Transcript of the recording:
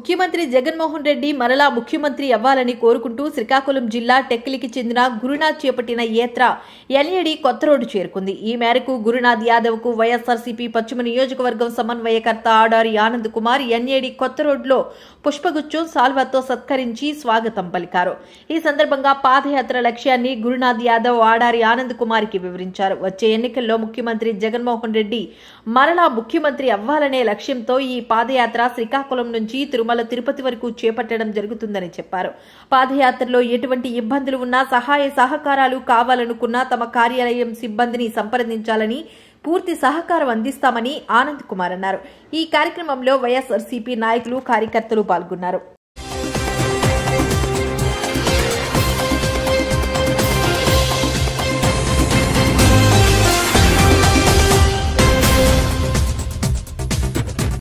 ముఖ్యమంత్రి జగన్మోహన్ రెడ్డి మరలా ముఖ్యమంత్రి అవ్వాలని కోరుకుంటూ శ్రీకాకుళం జిల్లా టెక్కిలికి చెందిన గురునాథ్ చేపట్టిన యాత్ర ఎల్ఈడి కొత్త రోడ్డు చేరుకుంది। ఈ మేరకు గురునాథ్ యాదవ్కు వైఎస్ఆర్సీపీ పశ్చిమ నియోజకవర్గం సమన్వయకర్త ఆడారి అనంద్ కుమార్ ఎల్ఈడి కొత్త రోడ్డులో పుష్పగుచ్చం సాల్వాతో సత్కరించి స్వాగతం పలికారు। ఈ సందర్భంగా పాదయాత్ర లక్ష్యాన్ని గురునాథ్ యాదవ్ ఆడారి అనంద్ కుమార్కి వివరించారు। వచ్చే ఎన్నికల్లో ముఖ్యమంత్రి జగన్మోహన్ రెడ్డి మరలా ముఖ్యమంత్రి అవ్వాలనే లక్ష్యంతో ఈ పాదయాత్ర శ్రీకాకుళం నుంచి తిరుమల తిరుపతి వరకు చేపట్టడం జరుగుతుందని చెప్పారు। పాదయాత్రలో ఎటువంటి ఇబ్బందులు ఉన్నా సహాయ సహకారాలు కావాలనుకున్న తమ కార్యాలయం సిబ్బందిని సంప్రదించాలని పూర్తి సహకారం అందిస్తామని ఆనంద్ కుమార్ అన్నారు। ఈ కార్యక్రమంలో వైఎస్ఆర్సీపీ నాయకులు కార్యకర్తలు పాల్గొన్నారు।